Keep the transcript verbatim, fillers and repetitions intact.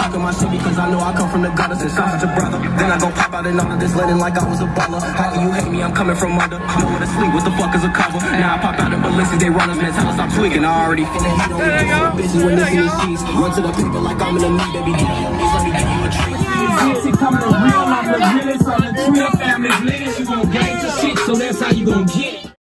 talking my shit because I know I come from the gutter. Since I was your brother, then I go pop out and all of this linen like I was a baller. How can you hate me? I'm coming from under. Nowhere to sleep, what the fuck is a cover? Now I pop out in Balenciaga, they runners, man, tell us I'm tweaking. I already feel it. Don't give a fuck, bitches when this in these sheets. Run to the people like I'm in the meat, baby. Let me give you a treat. She coming real, I'm the realest. I'm the true family's latest. You gon' get to shit, so that's how you gon' get it.